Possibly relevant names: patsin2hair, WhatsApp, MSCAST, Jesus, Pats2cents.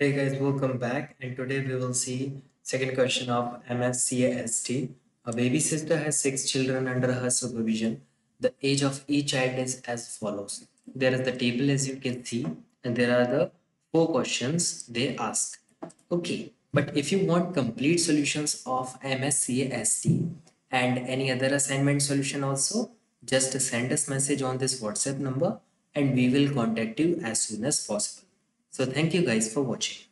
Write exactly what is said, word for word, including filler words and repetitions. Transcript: Hey guys, welcome back. And today we will see second question of M S C A S T. A baby sister has six children under her supervision. The age of each child is as follows. There is the table as you can see, and there are the four questions they ask. Okay, but if you want complete solutions of M S C A S T and any other assignment solution also, just send us message on this WhatsApp number and we will contact you as soon as possible. So thank you guys for watching.